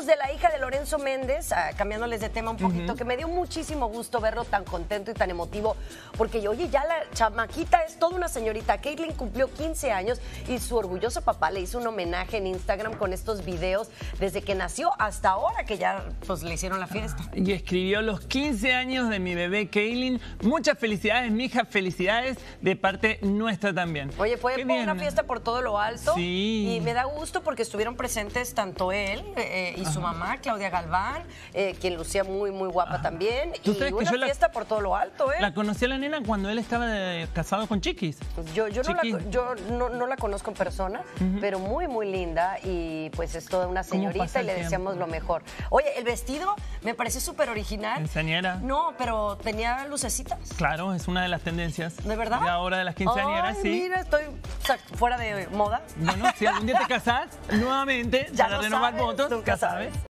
hablábamos de la hija de Lorenzo Méndez, cambiándoles de tema un poquito, que me dio muchísimo gusto verlo tan contento y tan emotivo, porque oye, ya la chamaquita es toda una señorita. Kaylin cumplió 15 años y su orgulloso papá le hizo un homenaje en Instagram con estos videos desde que nació hasta ahora, que ya pues le hicieron la fiesta. Y escribió: los 15 años de mi bebé Kaylin, muchas felicidades, mija, felicidades de parte nuestra también. Oye, fue una fiesta por todo lo alto. Sí. Y me da gusto porque estuvieron presentes tanto él y su mamá, Claudia Galván, quien lucía muy, muy guapa también. Y una fiesta por todo lo alto, ¿eh? La conocí a la nena cuando él estaba casado con Chiquis. Yo no la conozco en persona, pero muy, muy linda. Y pues es toda una señorita y le deseamos lo mejor. Oye, el vestido me pareció súper original. ¿Quinceañera? No, pero tenía lucecitas. Claro, es una de las tendencias. ¿De verdad? De ahora, de las quinceañeras, sí. Mira, estoy fuera de moda. Bueno, si algún día te casás nuevamente, ya para renovar votos, ya sabes.